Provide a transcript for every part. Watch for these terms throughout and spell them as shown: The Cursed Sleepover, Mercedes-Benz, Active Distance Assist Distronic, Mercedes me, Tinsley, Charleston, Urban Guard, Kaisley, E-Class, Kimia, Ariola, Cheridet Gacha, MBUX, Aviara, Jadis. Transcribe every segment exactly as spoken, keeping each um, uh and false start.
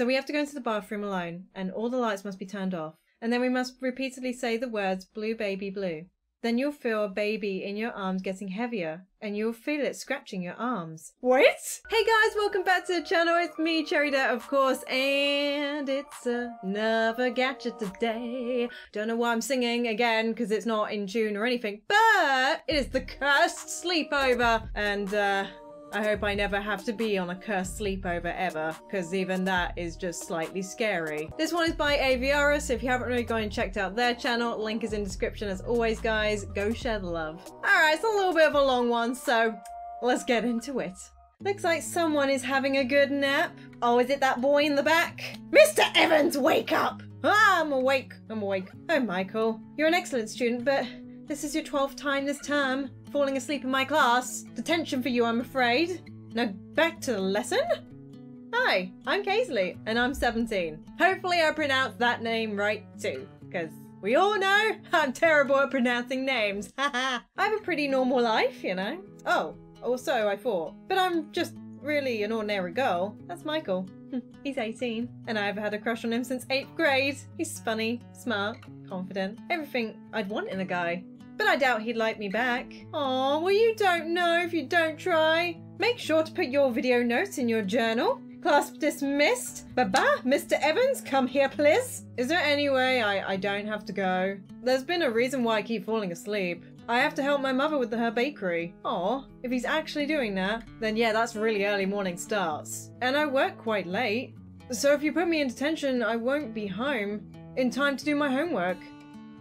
So we have to go into the bathroom alone, and all the lights must be turned off. And then we must repeatedly say the words, blue baby blue. Then you'll feel a baby in your arms getting heavier, and you'll feel it scratching your arms. What? Hey guys, welcome back to the channel. It's me, Cheridet, of course, and it's another gacha today. Don't know why I'm singing again, because it's not in tune or anything, but it is the cursed sleepover, and uh, I hope I never have to be on a cursed sleepover ever, because even that is just slightly scary. This one is by Aviara, so if you haven't really gone and checked out their channel, link is in the description as always, guys. Go share the love. Alright, it's a little bit of a long one, so let's get into it. Looks like someone is having a good nap. Oh, is it that boy in the back? Mister Evans, wake up! Ah, I'm awake. I'm awake. Oh, Michael. You're an excellent student, but this is your twelfth time this term. Falling asleep in my class. Detention for you, I'm afraid. Now back to the lesson. Hi, I'm Kaisley and I'm seventeen. Hopefully I pronounced that name right too, because we all know I'm terrible at pronouncing names. I have a pretty normal life, you know. Oh, or so I thought. But I'm just really an ordinary girl. That's Michael. He's eighteen, and I've had a crush on him since eighth grade. He's funny, smart, confident, everything I'd want in a guy. But I doubt he'd like me back. Aw, well you don't know if you don't try. Make sure to put your video notes in your journal. Class dismissed. Bye-bye, Mister Evans, come here please. Is there any way I, I don't have to go? There's been a reason why I keep falling asleep. I have to help my mother with her bakery. Aw, if he's actually doing that, then yeah, that's really early morning starts. And I work quite late. So if you put me in detention, I won't be home in time to do my homework.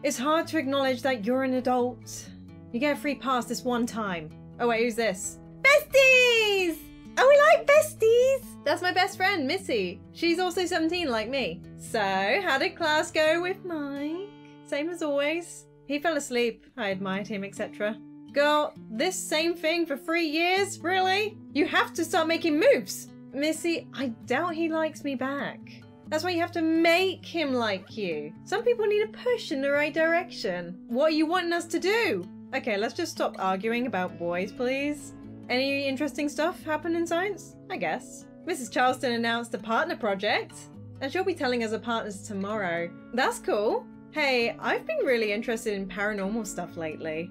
It's hard to acknowledge that you're an adult. You get a free pass this one time. Oh wait, who's this? Besties! Oh, we like besties! That's my best friend, Missy. She's also seventeen like me. So, how did class go with Mike? Same as always. He fell asleep. I admired him, et cetera. Girl, this same thing for three years? Really? You have to start making moves! Missy, I doubt he likes me back. That's why you have to make him like you. Some people need a push in the right direction. What are you wanting us to do? Okay, let's just stop arguing about boys, please. Any interesting stuff happen in science? I guess. Missus Charleston announced a partner project, and she'll be telling us the partners tomorrow. That's cool. Hey, I've been really interested in paranormal stuff lately.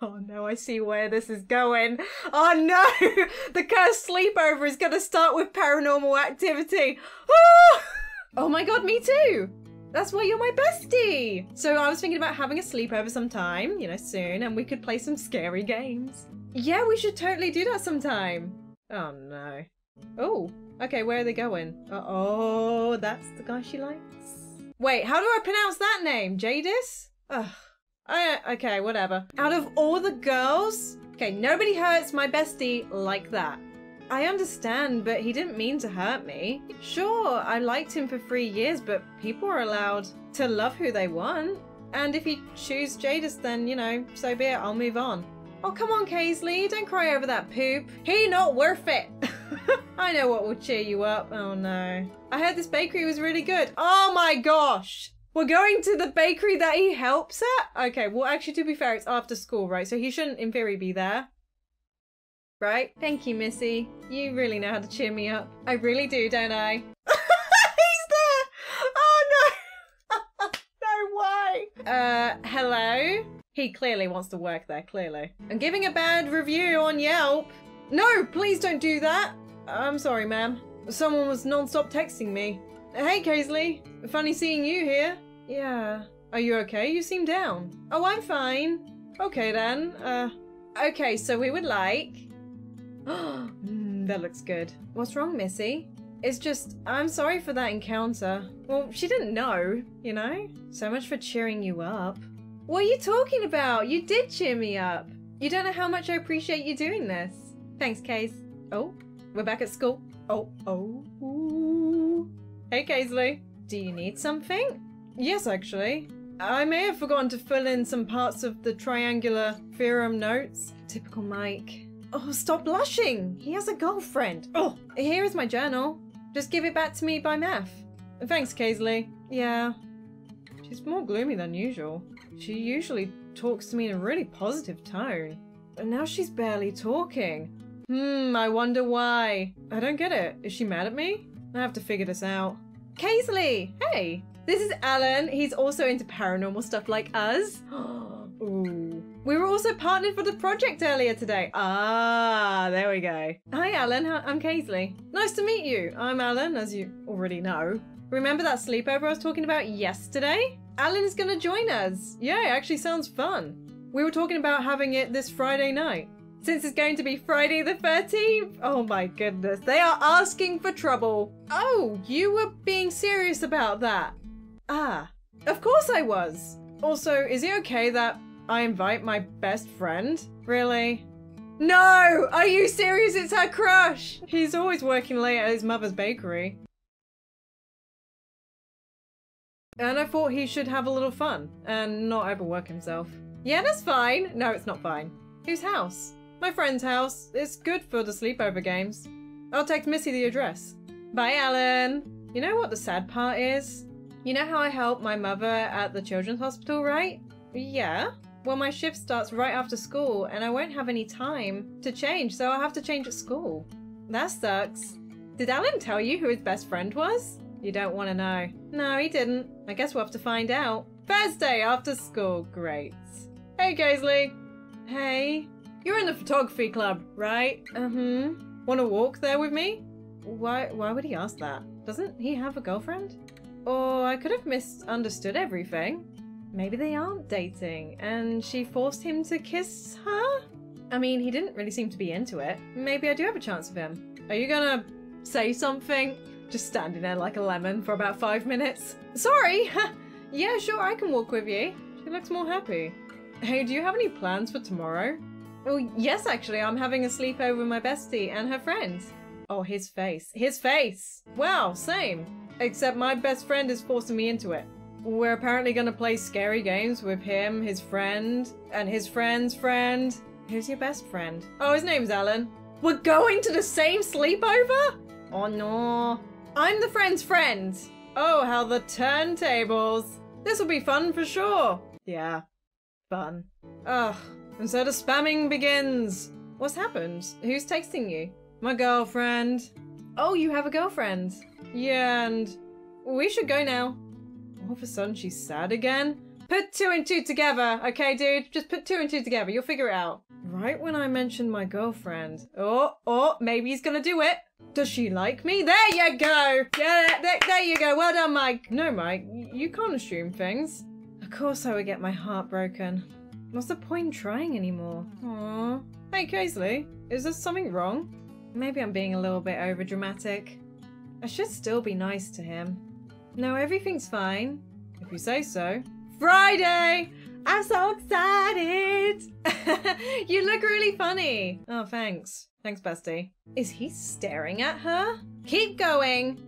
Oh no, I see where this is going. Oh no! The cursed sleepover is gonna start with paranormal activity. Oh! Oh my god, me too! That's why you're my bestie! So I was thinking about having a sleepover sometime, you know, soon, and we could play some scary games. Yeah, we should totally do that sometime. Oh no. Oh, okay, where are they going? Uh-oh, that's the guy she likes. Wait, how do I pronounce that name? Jadis? Ugh. I, okay, whatever. Out of all the girls? Okay, nobody hurts my bestie like that. I understand, but he didn't mean to hurt me. Sure, I liked him for three years, but people are allowed to love who they want. And if you choose Jadis, then, you know, so be it, I'll move on. Oh, come on, Kaisley, don't cry over that poop. He not worth it. I know what will cheer you up. Oh, no. I heard this bakery was really good. Oh, my gosh. We're going to the bakery that he helps at? Okay, well, actually, to be fair, it's after school, right? So he shouldn't, in theory, be there. Right? Thank you, Missy. You really know how to cheer me up. I really do, don't I? He's there! Oh no! No way! Uh, hello? He clearly wants to work there, clearly. I'm giving a bad review on Yelp. No, please don't do that! I'm sorry, ma'am. Someone was non-stop texting me. Hey, Kaisley. Funny seeing you here. Yeah. Are you okay? You seem down. Oh, I'm fine. Okay, then. Uh, okay, so we would like... That looks good. What's wrong, Missy? It's just, I'm sorry for that encounter. Well, she didn't know, you know? So much for cheering you up. What are you talking about? You did cheer me up. You don't know how much I appreciate you doing this. Thanks, Kais. Oh, we're back at school. Oh, oh. Ooh. Hey, Kaisley. Do you need something? Yes, actually. I may have forgotten to fill in some parts of the triangular theorem notes. Typical Mike. Oh, stop blushing! He has a girlfriend! Oh! Here is my journal. Just give it back to me by math. Thanks, Kaisley. Yeah. She's more gloomy than usual. She usually talks to me in a really positive tone. But now she's barely talking. Hmm, I wonder why. I don't get it. Is she mad at me? I have to figure this out. Kaisley! Hey! This is Alan. He's also into paranormal stuff like us. Ooh. We were also partnered for the project earlier today. Ah, there we go. Hi, Alan. I'm Kaisley. Nice to meet you. I'm Alan, as you already know. Remember that sleepover I was talking about yesterday? Alan is gonna join us. Yeah, it actually sounds fun. We were talking about having it this Friday night. Since it's going to be Friday the thirteenth. Oh my goodness, they are asking for trouble. Oh, you were being serious about that. Ah, of course I was. Also, is it okay that I invite my best friend? Really? No, are you serious? It's her crush. He's always working late at his mother's bakery. And I thought he should have a little fun and not overwork himself. Yeah, that's fine. No, it's not fine. Whose house? My friend's house. It's good for the sleepover games. I'll text Missy the address. Bye, Alan. You know what the sad part is? You know how I help my mother at the children's hospital, right? Yeah. Well, my shift starts right after school and I won't have any time to change, so I'll have to change at school. That sucks. Did Alan tell you who his best friend was? You don't want to know. No, he didn't. I guess we'll have to find out. Thursday after school. Great. Hey, Kaisley. Hey. You're in the photography club, right? Mm-hmm. Want to walk there with me? Why, why would he ask that? Doesn't he have a girlfriend? Or I could have misunderstood everything. Maybe they aren't dating and she forced him to kiss her? I mean, he didn't really seem to be into it. Maybe I do have a chance with him. Are you gonna say something? Just standing there like a lemon for about five minutes. Sorry! Yeah, sure, I can walk with you. She looks more happy. Hey, do you have any plans for tomorrow? Oh, yes, actually, I'm having a sleepover with my bestie and her friends. Oh, his face. His face! Wow, same. Except my best friend is forcing me into it. We're apparently going to play scary games with him, his friend, and his friend's friend. Who's your best friend? Oh, his name's Alan. We're going to the same sleepover? Oh, no. I'm the friend's friend. Oh, how the turntables. This will be fun for sure. Yeah, fun. Ugh. And so the spamming begins. What's happened? Who's texting you? My girlfriend. Oh, you have a girlfriend. Yeah, and we should go now. All of a sudden, she's sad again. Put two and two together. Okay, dude, just put two and two together. You'll figure it out. Right when I mentioned my girlfriend. Oh, oh, maybe he's gonna do it. Does she like me? There you go. Yeah, there, there you go. Well done, Mike. No, Mike, you can't assume things. Of course I would get my heart broken. What's the point in trying anymore? Aww. Hey, Kaisley, is there something wrong? Maybe I'm being a little bit overdramatic. I should still be nice to him. No, everything's fine. If you say so. Friday! I'm so excited! You look really funny. Oh, thanks. Thanks, bestie. Is he staring at her? Keep going!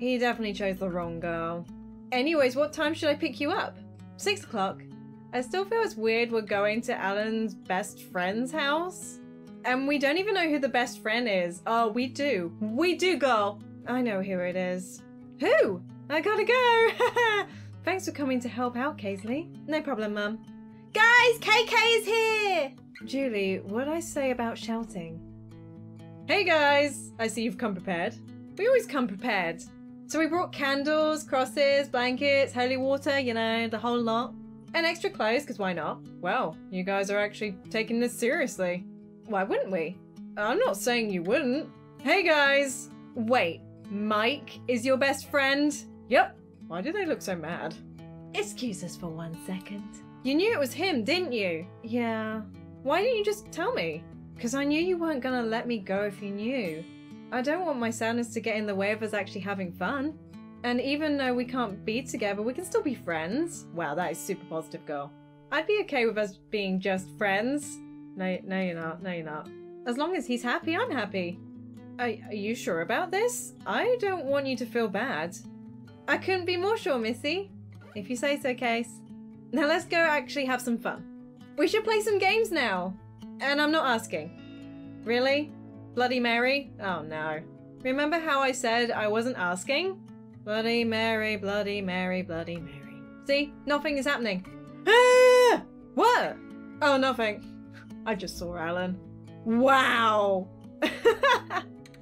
He definitely chose the wrong girl. Anyways, what time should I pick you up? Six o'clock. I still feel it's weird we're going to Alan's best friend's house. And we don't even know who the best friend is. Oh, we do. We do, girl. I know who it is. Who? I gotta go. Thanks for coming to help out, Kaisley. No problem, Mum. Guys, K K is here. Julie, what'd I say about shouting? Hey, guys. I see you've come prepared. We always come prepared. So we brought candles, crosses, blankets, holy water, you know, the whole lot. And extra clothes, because why not? Well, you guys are actually taking this seriously. Why wouldn't we? I'm not saying you wouldn't. Hey, guys. Wait, Mike is your best friend? Yep. Why do they look so mad? Excuse us for one second. You knew it was him, didn't you? Yeah. Why didn't you just tell me? Because I knew you weren't going to let me go if you knew. I don't want my sadness to get in the way of us actually having fun. And even though we can't be together, we can still be friends. Wow, that is super positive, girl. I'd be okay with us being just friends. No, no you're not. No, you're not. As long as he's happy, I'm happy. Are, are you sure about this? I don't want you to feel bad. I couldn't be more sure, Missy. If you say so, Case. Now let's go actually have some fun. We should play some games now. And I'm not asking. Really? Bloody Mary? Oh, no. Remember how I said I wasn't asking? Bloody Mary, Bloody Mary, Bloody Mary. See? Nothing is happening. Ah! What? Oh, nothing. I just saw Alan. Wow!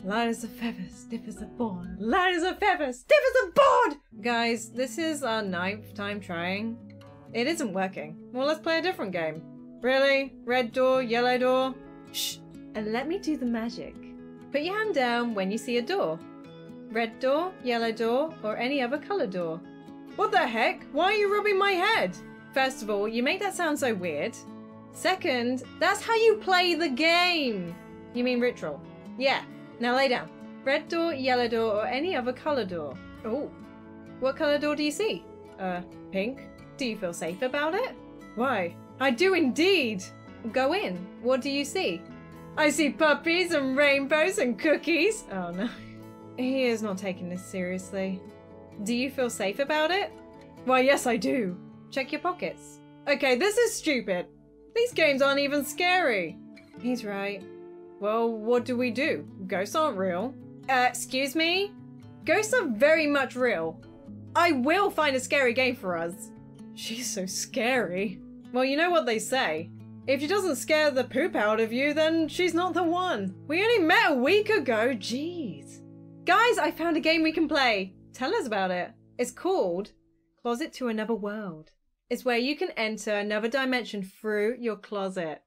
Light as a feather, stiff as a board. Light as a feather, stiff as a board! Guys, this is our ninth time trying. It isn't working. Well, let's play a different game. Really? Red door, yellow door? Shh! And let me do the magic. Put your hand down when you see a door. Red door, yellow door, or any other colour door. What the heck? Why are you rubbing my head? First of all, you make that sound so weird. Second, that's how you play the game! You mean ritual? Yeah. Now lay down. Red door, yellow door, or any other colour door. Oh. What colour door do you see? Uh, pink? Do you feel safe about it? Why? I do indeed! Go in. What do you see? I see puppies and rainbows and cookies! Oh no. He is not taking this seriously. Do you feel safe about it? Why, yes I do. Check your pockets. Okay, this is stupid. These games aren't even scary. He's right. Well, what do we do? Ghosts aren't real. Uh, excuse me? Ghosts are very much real. I will find a scary game for us. She's so scary. Well, you know what they say. If she doesn't scare the poop out of you, then she's not the one. We only met a week ago, jeez. Guys, I found a game we can play. Tell us about it. It's called Closet to Another World. It's where you can enter another dimension through your closet.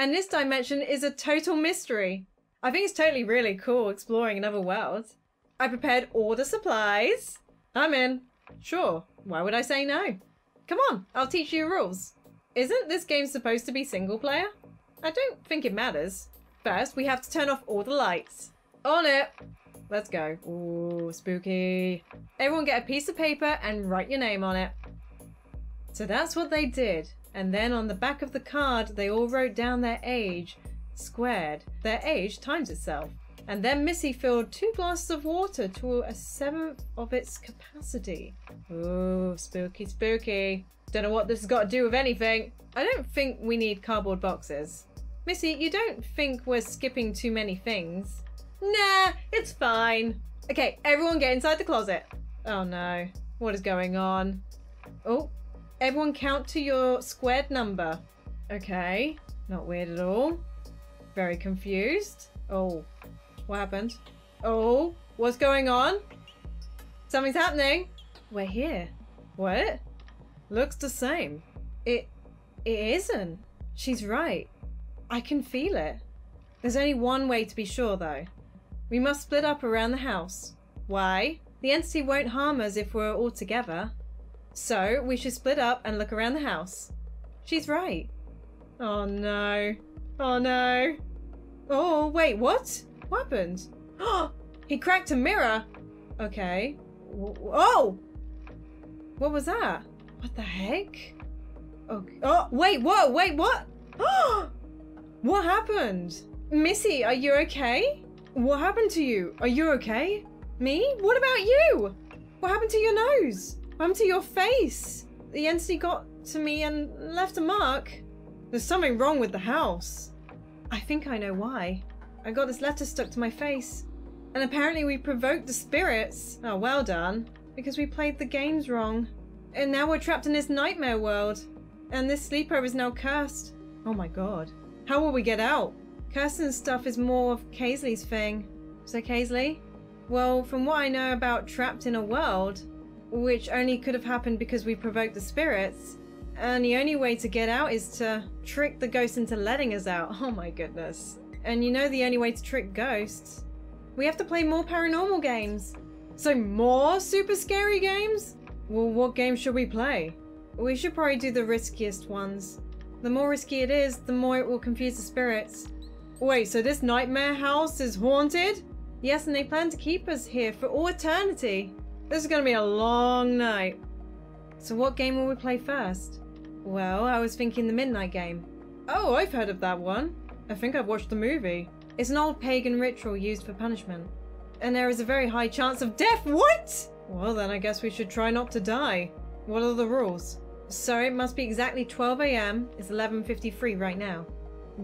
And this dimension is a total mystery. I think it's totally really cool exploring another world. I prepared all the supplies. I'm in. Sure, why would I say no? Come on, I'll teach you rules. Isn't this game supposed to be single player? I don't think it matters. First, we have to turn off all the lights. On it. Let's go. Ooh, spooky. Everyone get a piece of paper and write your name on it. So that's what they did. And then on the back of the card, they all wrote down their age, squared their age times itself. And then Missy filled two glasses of water to a seventh of its capacity. Ooh, spooky, spooky. Don't know what this has got to do with anything. I don't think we need cardboard boxes. Missy, you don't think we're skipping too many things? Nah, it's fine. Okay, everyone get inside the closet. Oh no, what is going on? Oh, everyone count to your squared number. Okay, not weird at all. Very confused. Oh, what happened? Oh, what's going on? Something's happening. We're here. What? Looks the same. It, it isn't. She's right. I can feel it. There's only one way to be sure though. We must split up around the house. Why? The entity won't harm us if we're all together. So we should split up and look around the house. She's right. Oh no. Oh no. Oh wait, what? What happened? Oh, he cracked a mirror. Okay. Oh! What was that? What the heck? Oh, oh wait, whoa, wait, what? Oh! What happened? Missy, are you okay? What happened to you? Are you okay? Me? What about you? What happened to your nose? What happened to your face? The entity got to me and left a mark. There's something wrong with the house. I think I know why. I got this letter stuck to my face. And apparently we provoked the spirits. Oh, well done. Because we played the games wrong. And now we're trapped in this nightmare world. And this sleepover is now cursed. Oh my god. How will we get out? Kirsten's stuff is more of Kaisley's thing. So Kaisley? Well, from what I know about trapped in a world, which only could have happened because we provoked the spirits, and the only way to get out is to trick the ghosts into letting us out. Oh my goodness. And you know the only way to trick ghosts. We have to play more paranormal games. So more super scary games? Well, what game should we play? We should probably do the riskiest ones. The more risky it is, the more it will confuse the spirits. Wait, so this nightmare house is haunted? Yes, and they plan to keep us here for all eternity. This is going to be a long night. So what game will we play first? Well, I was thinking the Midnight Game. Oh, I've heard of that one. I think I've watched the movie. It's an old pagan ritual used for punishment. And there is a very high chance of death. What? Well then, I guess we should try not to die. What are the rules? So it must be exactly twelve a m It's eleven fifty-three right now.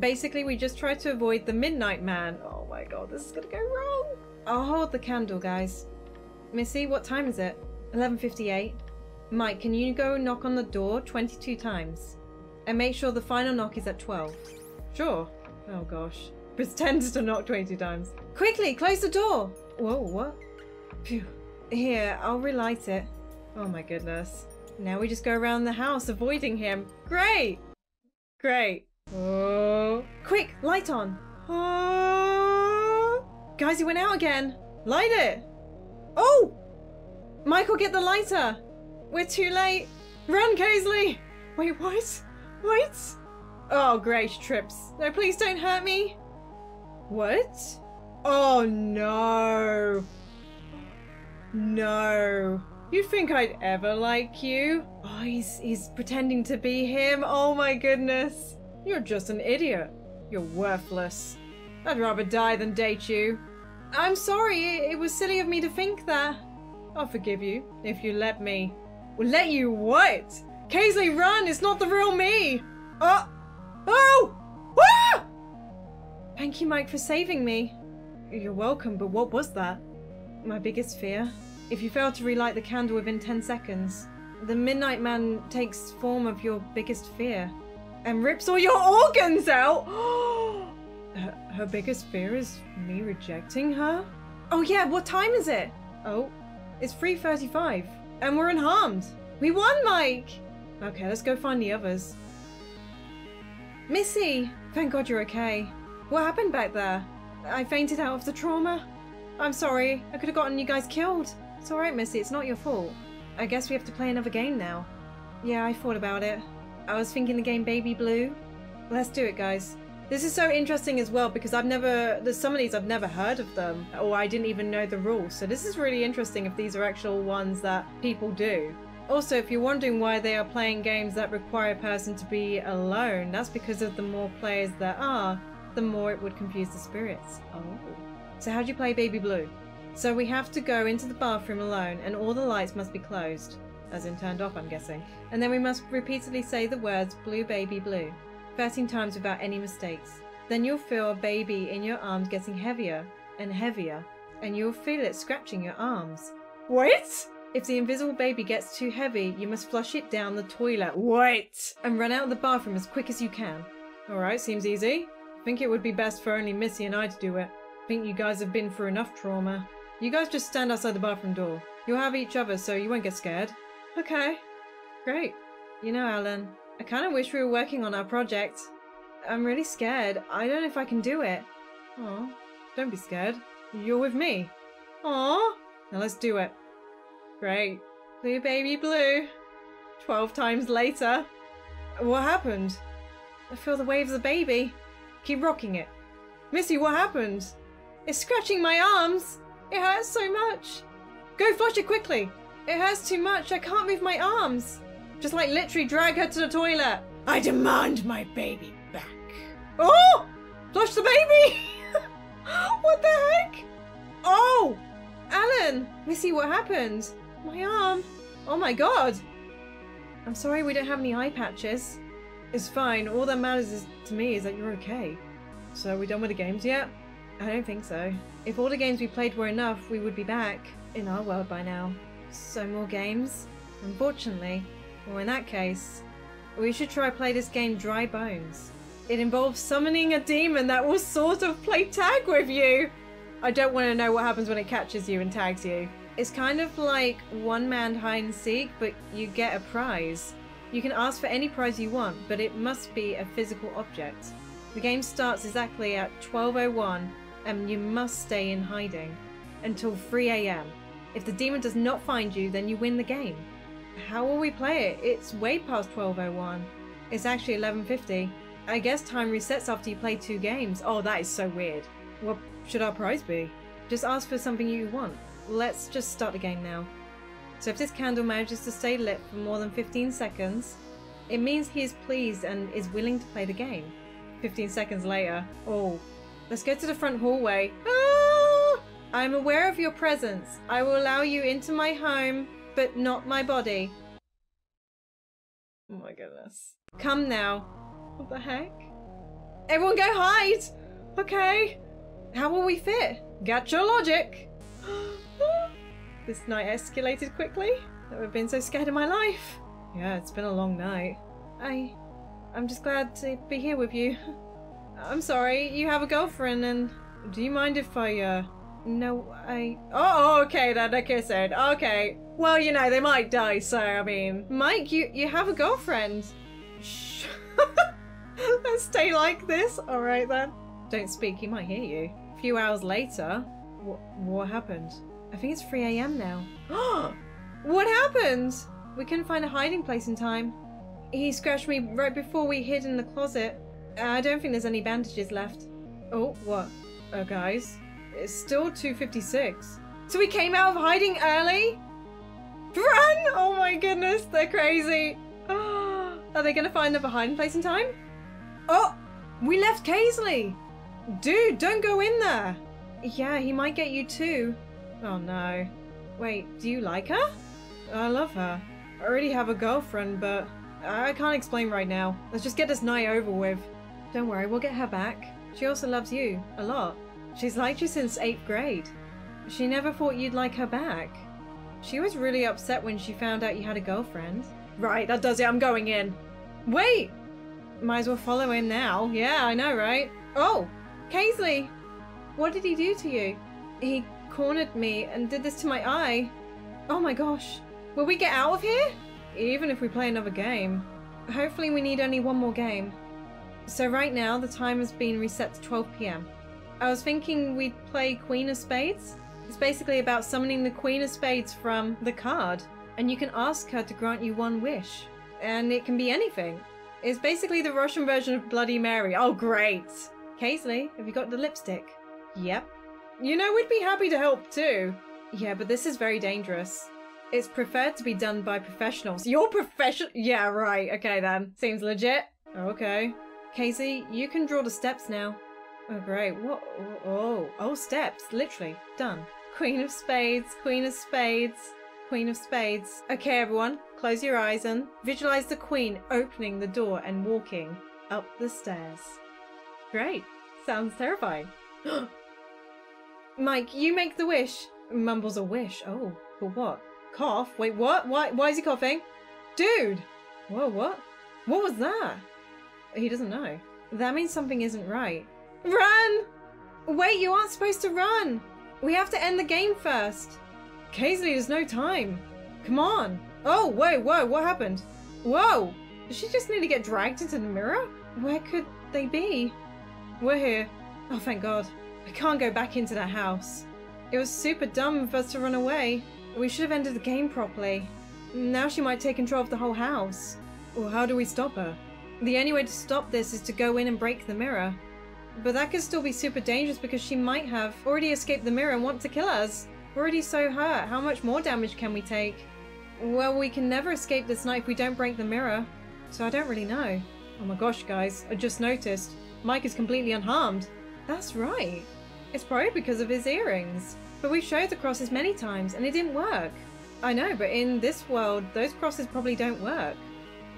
Basically, we just try to avoid the Midnight Man. Oh my god, this is gonna go wrong. I'll hold the candle, guys. Missy, what time is it? eleven fifty-eight. Mike, can you go knock on the door twenty-two times? And make sure the final knock is at twelve. Sure. Oh gosh. Pretends to knock twenty times. Quickly, close the door! Whoa, what? Phew. Here, I'll relight it. Oh my goodness. Now we just go around the house avoiding him. Great! Great. Oh. Quick, light on! Oh. Guys, he went out again! Light it! Oh! Michael, get the lighter! We're too late! Run, Kaisley! Wait, what? What? Oh, great, she trips. No, please don't hurt me! What? Oh, no! No! You think I'd ever like you? Oh, he's, he's pretending to be him! Oh my goodness! You're just an idiot. You're worthless. I'd rather die than date you. I'm sorry, it, it was silly of me to think that. I'll forgive you, if you let me. Well, let you what? Kaisley, run! It's not the real me! Oh! Oh! Ah! Thank you, Mike, for saving me. You're welcome, but what was that? My biggest fear. If you fail to relight the candle within ten seconds, the Midnight Man takes form of your biggest fear and rips all your organs out! her, her biggest fear is me rejecting her? Oh yeah, what time is it? Oh, it's three thirty-five and we're unharmed. We won, Mike! Okay, let's go find the others. Missy! Thank God you're okay. What happened back there? I fainted out of the trauma. I'm sorry, I could have gotten you guys killed. It's alright, Missy, it's not your fault. I guess we have to play another game now. Yeah, I thought about it. I was thinking the game Baby Blue. Let's do it, guys. This is so interesting as well because I've never, there's some of these I've never heard of them or I didn't even know the rules. So this is really interesting if these are actual ones that people do. Also, if you're wondering why they are playing games that require a person to be alone, that's because of the more players there are, the more it would confuse the spirits. Oh. So how do you play Baby Blue? So we have to go into the bathroom alone and all the lights must be closed. As in turned off, I'm guessing. And then we must repeatedly say the words blue baby blue thirteen times without any mistakes. Then you'll feel a baby in your arms getting heavier and heavier and you'll feel it scratching your arms. What? If the invisible baby gets too heavy, you must flush it down the toilet. What? And run out of the bathroom as quick as you can. Alright, seems easy. I think it would be best for only Missy and I to do it. I think you guys have been through enough trauma. You guys just stand outside the bathroom door. You'll have each other so you won't get scared. Okay. Great. You know, Alan, I kind of wish we were working on our project. I'm really scared. I don't know if I can do it. Aw. Don't be scared. You're with me. Aw. Now let's do it. Great. Blue baby blue. Twelve times later. What happened? I feel the wave of the baby. Keep rocking it. Missy, what happened? It's scratching my arms. It hurts so much. Go flush it quickly. It hurts too much. I can't move my arms. Just like literally drag her to the toilet. I demand my baby back. Oh! Flush the baby! What the heck? Oh! Alan! Missy, what happened? My arm. Oh my god. I'm sorry we don't have any eye patches. It's fine. All that matters is, to me is that you're okay. So are we done with the games yet? I don't think so. If all the games we played were enough, we would be back in our world by now. So more games? Unfortunately. Well, in that case, we should try play this game Dry Bones. It involves summoning a demon that will sort of play tag with you. I don't want to know what happens when it catches you and tags you. It's kind of like one man hide and seek, but you get a prize. You can ask for any prize you want, but it must be a physical object. The game starts exactly at twelve oh one and you must stay in hiding until three a m If the demon does not find you, then you win the game. How will we play it? It's way past twelve oh one. It's actually eleven fifty. I guess time resets after you play two games. Oh, that is so weird. What should our prize be? Just ask for something you want. Let's just start the game now. So if this candle manages to stay lit for more than fifteen seconds, it means he is pleased and is willing to play the game. fifteen seconds later. Oh. Let's go to the front hallway. Ah! I am aware of your presence. I will allow you into my home, but not my body. Oh my goodness. Come now. What the heck? Everyone go hide! Okay. How will we fit? Got your logic. This night escalated quickly. I've been so scared in my life. Yeah, it's been a long night. I... I'm just glad to be here with you. I'm sorry, you have a girlfriend, and do you mind if I, uh, no, I, oh, okay then, okay, said, okay. Well, you know, they might die, so, I mean. Mike, you, you have a girlfriend. Shh. Let's stay like this, all right then. Don't speak, he might hear you. A few hours later, what, what happened? I think it's three A M now. What happened? We couldn't find a hiding place in time. He scratched me right before we hid in the closet. I don't think there's any bandages left. Oh, what? Oh, guys. It's still two fifty-six. So we came out of hiding early? Run! Oh my goodness, they're crazy. Oh, are they going to find another hiding place in time? Oh, we left Kaisley. Dude, don't go in there. Yeah, he might get you too. Oh no. Wait, do you like her? I love her. I already have a girlfriend, but I can't explain right now. Let's just get this night over with. Don't worry, we'll get her back. She also loves you, a lot. She's liked you since eighth grade. She never thought you'd like her back. She was really upset when she found out you had a girlfriend. Right, that does it, I'm going in. Wait! Might as well follow in now. Yeah, I know, right? Oh, Kaisley! What did he do to you? He cornered me and did this to my eye. Oh my gosh. Will we get out of here? Even if we play another game. Hopefully we need only one more game. So right now the time has been reset to twelve P M I was thinking we'd play Queen of Spades. It's basically about summoning the Queen of Spades from the card, and you can ask her to grant you one wish, and it can be anything. It's basically the Russian version of Bloody Mary. Oh great! Kaisley, have you got the lipstick? Yep. You know, we'd be happy to help too. Yeah, but this is very dangerous. It's preferred to be done by professionals. You're professional? Yeah, right. Okay then. Seems legit. Okay. Kaisley, you can draw the steps now. Oh, great. What? Oh, oh, steps. Literally. Done. Queen of Spades, Queen of Spades, Queen of Spades. Okay, everyone. Close your eyes and visualize the Queen opening the door and walking up the stairs. Great. Sounds terrifying. Mike, you make the wish. Mumbles a wish. Oh, for what? Cough? Wait, what? Why, why is he coughing? Dude! Whoa, what? What was that? He doesn't know. That means something isn't right. Run! Wait, you aren't supposed to run! We have to end the game first. Kaisley, there's no time. Come on. Oh, whoa, whoa, what happened? Whoa! Did she just need to get dragged into the mirror? Where could they be? We're here. Oh, thank God. We can't go back into that house. It was super dumb of us to run away. We should have ended the game properly. Now she might take control of the whole house. Well, how do we stop her? The only way to stop this is to go in and break the mirror. But that could still be super dangerous because she might have already escaped the mirror and want to kill us. We're already so hurt. How much more damage can we take? Well, we can never escape this night if we don't break the mirror. So I don't really know. Oh my gosh, guys. I just noticed. Mike is completely unharmed. That's right. It's probably because of his earrings. But we've showed the crosses many times and it didn't work. I know, but in this world, those crosses probably don't work.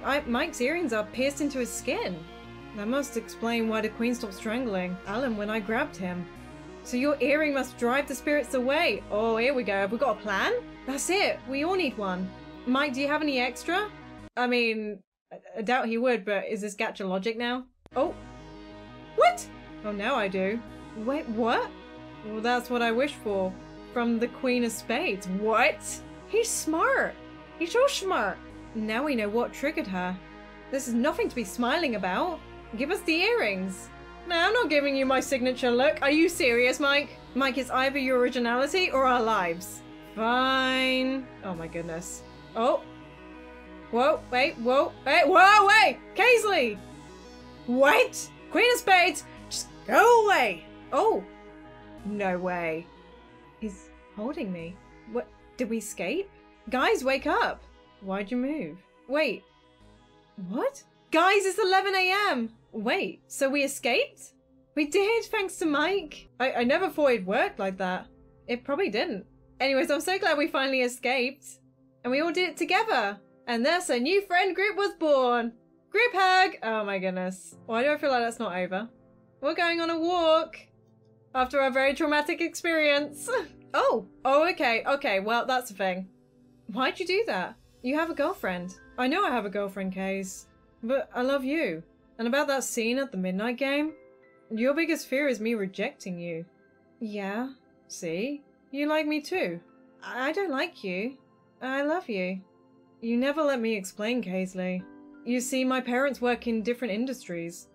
I, Mike's earrings are pierced into his skin. That must explain why the Queen stopped strangling Alan when I grabbed him. So your earring must drive the spirits away. Oh, here we go. Have we got a plan? That's it. We all need one. Mike, do you have any extra? I mean, I, I doubt he would, but is this gacha logic now? Oh. What? Oh, now I do. Wait, what? Well, that's what I wish for. From the Queen of Spades. What? He's smart. He's so smart. Now we know what triggered her. This is nothing to be smiling about. Give us the earrings. No, I'm not giving you my signature look. Are you serious, Mike? Mike, it's either your originality or our lives. Fine. Oh my goodness. Oh. Whoa, wait, whoa, wait, whoa, wait! Kaisley! Wait! Queen of Spades! Just go away! Oh! No way. He's holding me. What? Did we escape? Guys, wake up! Why'd you move? Wait. What? Guys, it's eleven A M! Wait, so we escaped? We did, thanks to Mike. I, I never thought it'd work like that. It probably didn't. Anyways, I'm so glad we finally escaped. And we all did it together. And thus a new friend group was born. Group hug! Oh my goodness. Why do I feel like that's not over? We're going on a walk. After our very traumatic experience. Oh, oh, okay, okay, well, that's a thing. Why'd you do that? You have a girlfriend. I know I have a girlfriend, Kais, but I love you. And about that scene at the midnight game, Your biggest fear is me rejecting you. Yeah. See? You like me too. I don't like you. I love you. You never let me explain, Kaisley. You see, my parents work in different industries.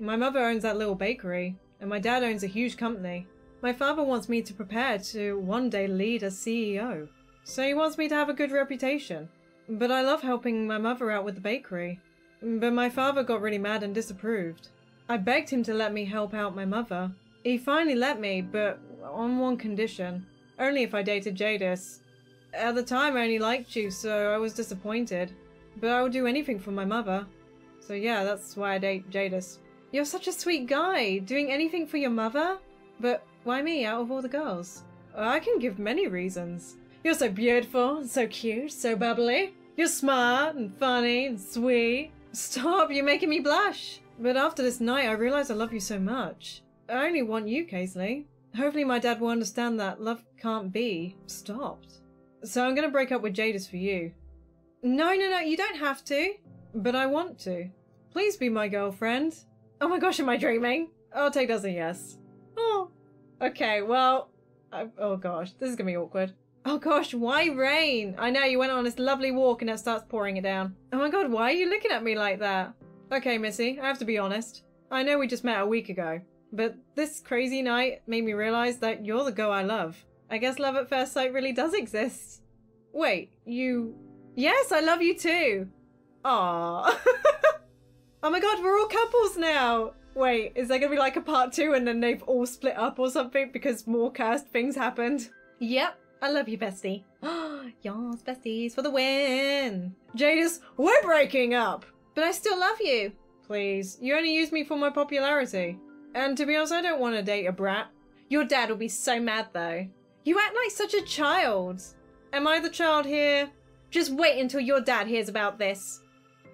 My mother owns that little bakery, and my dad owns a huge company. My father wants me to prepare to one day lead as C E O. So he wants me to have a good reputation. But I love helping my mother out with the bakery. But my father got really mad and disapproved. I begged him to let me help out my mother. He finally let me, but on one condition. Only if I dated Jadis. At the time, I only liked you, so I was disappointed. But I would do anything for my mother. So yeah, that's why I date Jadis. You're such a sweet guy, doing anything for your mother? But why me, out of all the girls? I can give many reasons. You're so beautiful, so cute, so bubbly. You're smart and funny and sweet. Stop, you're making me blush. But after this night, I realized I love you so much. I only want you, Kaisley. Hopefully my dad will understand that love can't be stopped. So I'm gonna break up with Jadis for you. No, no, no, you don't have to. But I want to. Please be my girlfriend. Oh my gosh, am I dreaming? I'll take that as a yes. Oh, okay, well, I, oh gosh, this is gonna be awkward. Oh gosh, why rain? I know, you went on this lovely walk and it starts pouring it down. Oh my god, why are you looking at me like that? Okay, Missy, I have to be honest. I know we just met a week ago, but this crazy night made me realize that you're the girl I love. I guess love at first sight really does exist. Wait, you... Yes, I love you too. Aww. Oh my god, we're all couples now. Wait, is there gonna be like a part two and then they've all split up or something because more cursed things happened? Yep, I love you, bestie. Yes, besties for the win. Jadis, we're breaking up. But I still love you. Please, you only use me for my popularity. And to be honest, I don't want to date a brat. Your dad will be so mad though. You act like such a child. Am I the child here? Just wait until your dad hears about this.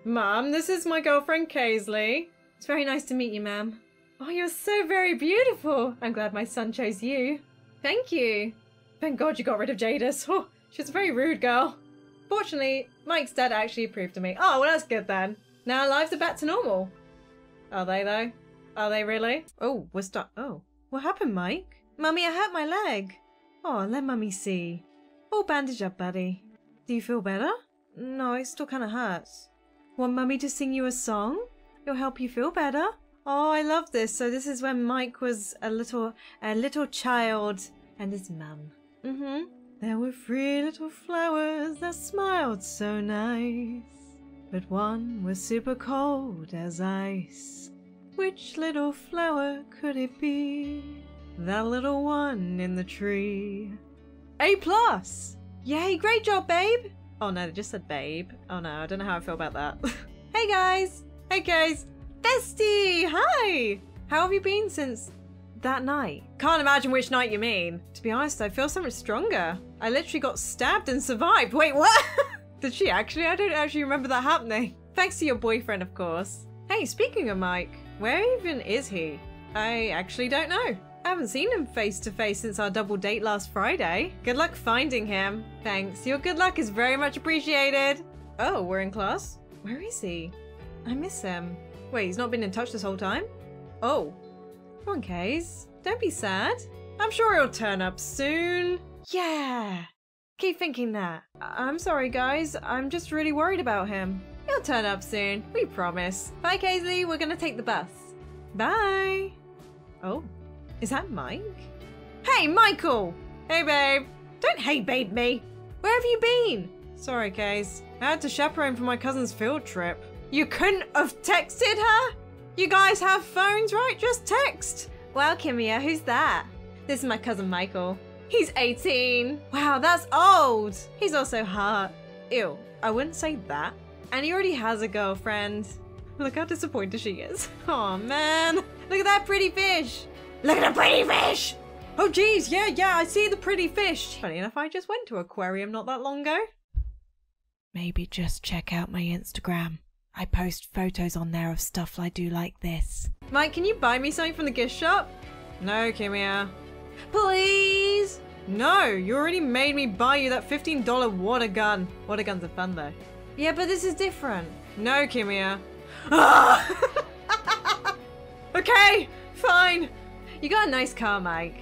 Mum, this is my girlfriend Kaisley. It's very nice to meet you, ma'am. Oh, you're so very beautiful. I'm glad my son chose you. Thank you. Thank God you got rid of Jadis. Oh, she's a very rude girl. Fortunately, Mike's dad actually approved of me. Oh, well, that's good then. Now our lives are back to normal. Are they though? Are they really? Oh, we're stuck. Oh, what happened, Mike? Mummy, I hurt my leg. Oh, let Mummy see. Oh, bandage up, buddy. Do you feel better? No, it still kind of hurts. Want Mummy to sing you a song? It'll help you feel better. Oh, I love this. So this is when Mike was a little a little child and his mum. Mm-hmm. There were three little flowers that smiled so nice, but one was super cold as ice. Which little flower could it be? That little one in the tree. A plus! Yay, great job, babe! Oh no, they just said babe. Oh no, I don't know how I feel about that. Hey guys! Hey guys! Bestie! Hi! How have you been since that night? Can't imagine which night you mean. To be honest, I feel so much stronger. I literally got stabbed and survived. Wait, what? Did she actually? I don't actually remember that happening. Thanks to your boyfriend, of course. Hey, speaking of Mike, where even is he? I actually don't know. I haven't seen him face to face since our double date last Friday. Good luck finding him. Thanks, your good luck is very much appreciated. Oh, we're in class? Where is he? I miss him. Wait, he's not been in touch this whole time? Oh. Come on, Kays. Don't be sad. I'm sure he'll turn up soon. Yeah. Keep thinking that. I I'm sorry, guys. I'm just really worried about him. He'll turn up soon. We promise. Bye, Kaisley. We're gonna take the bus. Bye. Oh. Is that Mike? Hey, Michael! Hey, babe. Don't hey, babe me. Where have you been? Sorry, Kays. I had to chaperone for my cousin's field trip. You couldn't have texted her? You guys have phones, right? Just text. Wow, Kimia, who's that? This is my cousin Michael. He's eighteen. Wow, that's old. He's also hot. Ew, I wouldn't say that. And he already has a girlfriend. Look how disappointed she is. Aw, man. Look at that pretty fish. Look at the pretty fish! Oh geez, yeah, yeah, I see the pretty fish. Funny enough, I just went to an aquarium not that long ago. Maybe just check out my Instagram. I post photos on there of stuff I do like this. Mike, can you buy me something from the gift shop? No, Kimia. Please? No, you already made me buy you that fifteen dollar water gun. Water guns are fun though. Yeah, but this is different. No, Kimia. Okay! Fine. You got a nice car, Mike.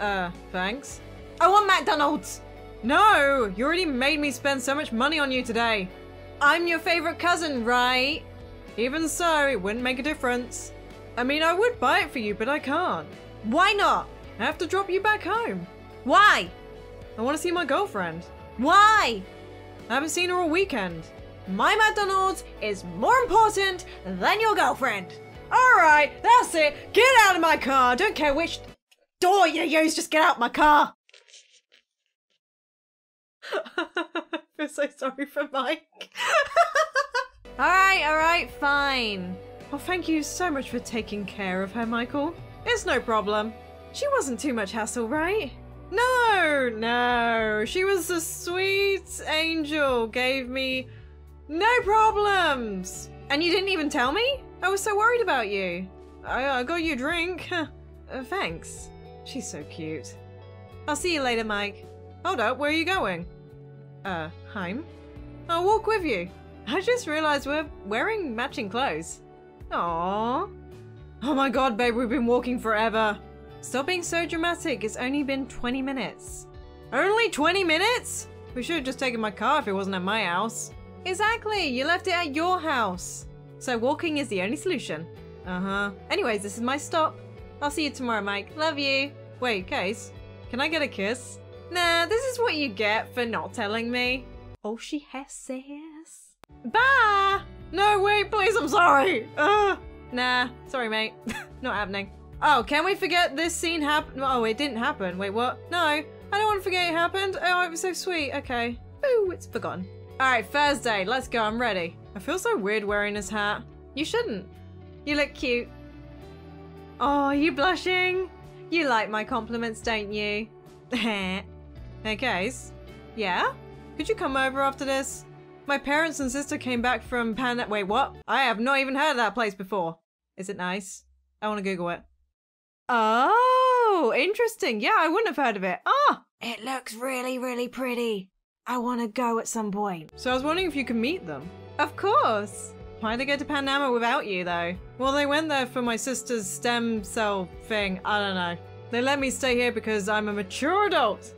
Uh, thanks. I want McDonald's. No, you already made me spend so much money on you today. I'm your favorite cousin, right? Even so, it wouldn't make a difference. I mean, I would buy it for you, but I can't. Why not? I have to drop you back home. Why? I want to see my girlfriend. Why? I haven't seen her all weekend. My McDonald's is more important than your girlfriend. All right, that's it. Get out of my car. I don't care which door you use. Just get out my car. I feel so sorry for Mike. All right, all right, fine. Well, thank you so much for taking care of her, Michael. It's no problem. She wasn't too much hassle, right? No, no. She was a sweet angel. Gave me no problems. And you didn't even tell me? I was so worried about you. I, I got you a drink. uh, thanks. She's so cute. I'll see you later, Mike. Hold up, where are you going? Uh, home. I'll walk with you. I just realized we're wearing matching clothes. Aww. Oh my god, babe, we've been walking forever. Stop being so dramatic. It's only been twenty minutes. Only twenty minutes? We should have just taken my car if it wasn't at my house. Exactly. You left it at your house. So walking is the only solution. Uh-huh. Anyways, this is my stop. I'll see you tomorrow, Mike. Love you. Wait, Case, can I get a kiss? Nah, this is what you get for not telling me. All she has says. Bye! No, wait, please, I'm sorry! Ugh. Nah, sorry, mate. Not happening. Oh, can we forget this scene happened? Oh, it didn't happen. Wait, what? No, I don't want to forget it happened. Oh, it was so sweet. Okay. Ooh, it's forgotten. Alright, Thursday. Let's go. I'm ready. I feel so weird wearing this hat. You shouldn't. You look cute. Oh, are you blushing? You like my compliments, don't you? Heh. Hey, Case. Yeah? Could you come over after this? My parents and sister came back from Pan- Wait, what? I have not even heard of that place before. Is it nice? I want to Google it. Oh, interesting. Yeah, I wouldn't have heard of it. Ah! It looks really, really pretty. I want to go at some point. So I was wondering if you could meet them. Of course. Why'd they go to Panama without you, though? Well, they went there for my sister's stem cell thing. I don't know. They let me stay here because I'm a mature adult.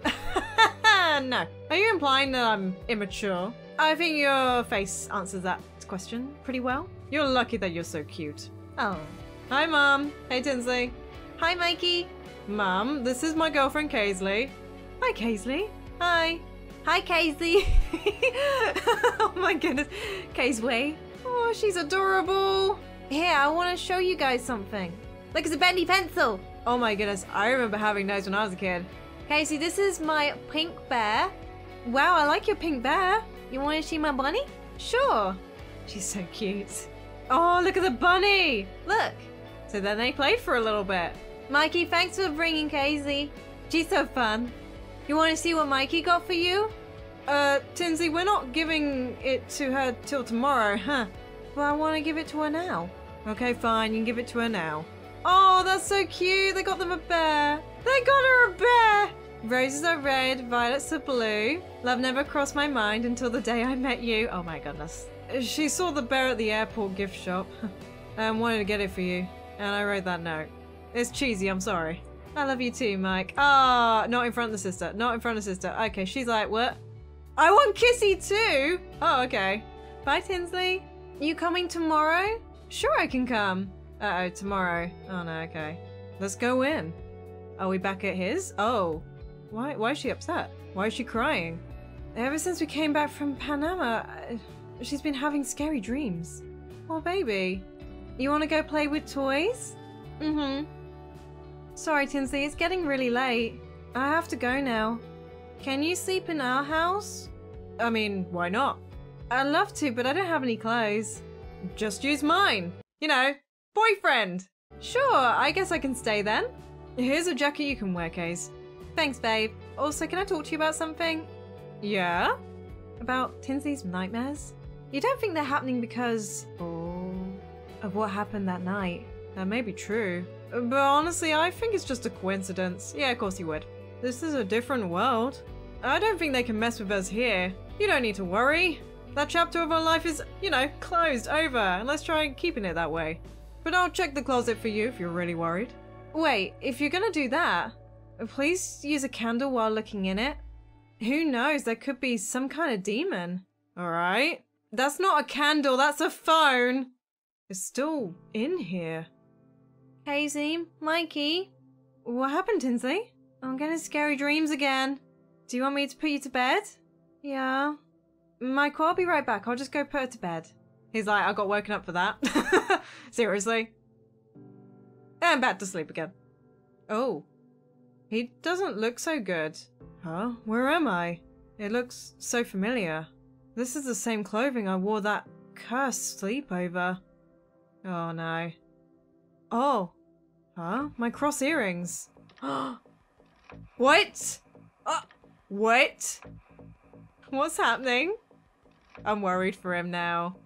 No. Are you implying that I'm immature? I think your face answers that question pretty well. You're lucky that you're so cute. Oh. Hi, Mum. Hey, Tinsley. Hi, Mikey. Mum, this is my girlfriend, Kaisley. Hi, Kaisley. Hi. Hi, Kaisley. Oh, my goodness. Kaisley. Oh, she's adorable. Here, I want to show you guys something. Look, it's a bendy pencil. Oh my goodness, I remember having those when I was a kid. Casey, this is my pink bear. Wow, I like your pink bear. You want to see my bunny? Sure. She's so cute. Oh, look at the bunny. Look. So then they played for a little bit. Mikey, thanks for bringing Casey. She's so fun. You want to see what Mikey got for you? Uh, Tinsley, we're not giving it to her till tomorrow, huh? Well, I want to give it to her now. Okay, fine. You can give it to her now. Oh, that's so cute. They got them a bear. They got her a bear. Roses are red, violets are blue. Love never crossed my mind until the day I met you. Oh my goodness. She saw the bear at the airport gift shop and wanted to get it for you. And I wrote that note. It's cheesy. I'm sorry. I love you too, Mike. Ah, oh, not in front of the sister. Not in front of the sister. Okay, she's like, what? I want Kissy too. Oh, okay. Bye, Tinsley. You coming tomorrow? Sure, I can come. Uh-oh, tomorrow. Oh, no, okay. Let's go in. Are we back at his? Oh. Why, why is she upset? Why is she crying? Ever since we came back from Panama, she's been having scary dreams. Oh, baby. You want to go play with toys? Mm-hmm. Sorry, Tinsley, it's getting really late. I have to go now. Can you sleep in our house? I mean, why not? I'd love to, but I don't have any clothes. Just use mine. You know. Boyfriend! Sure, I guess I can stay then. Here's a jacket you can wear, Case. Thanks, babe. Also, can I talk to you about something? Yeah? About Tinsley's nightmares? You don't think they're happening because... Oh... of what happened that night. That may be true. But honestly, I think it's just a coincidence. Yeah, of course you would. This is a different world. I don't think they can mess with us here. You don't need to worry. That chapter of our life is, you know, closed over. And let's try keeping it that way. But I'll check the closet for you if you're really worried. Wait, if you're gonna do that, please use a candle while looking in it. Who knows, there could be some kind of demon. Alright. That's not a candle, that's a phone! It's still in here. Kaisley, Mikey. What happened, Tinsley? I'm getting scary dreams again. Do you want me to put you to bed? Yeah. Michael, I'll be right back. I'll just go put her to bed. He's like, I got woken up for that. Seriously. And back to sleep again. Oh. He doesn't look so good. Huh? Where am I? It looks so familiar. This is the same clothing I wore that cursed sleepover. Oh no. Oh. Huh? My cross earrings. What? Uh, what? What's happening? I'm worried for him now.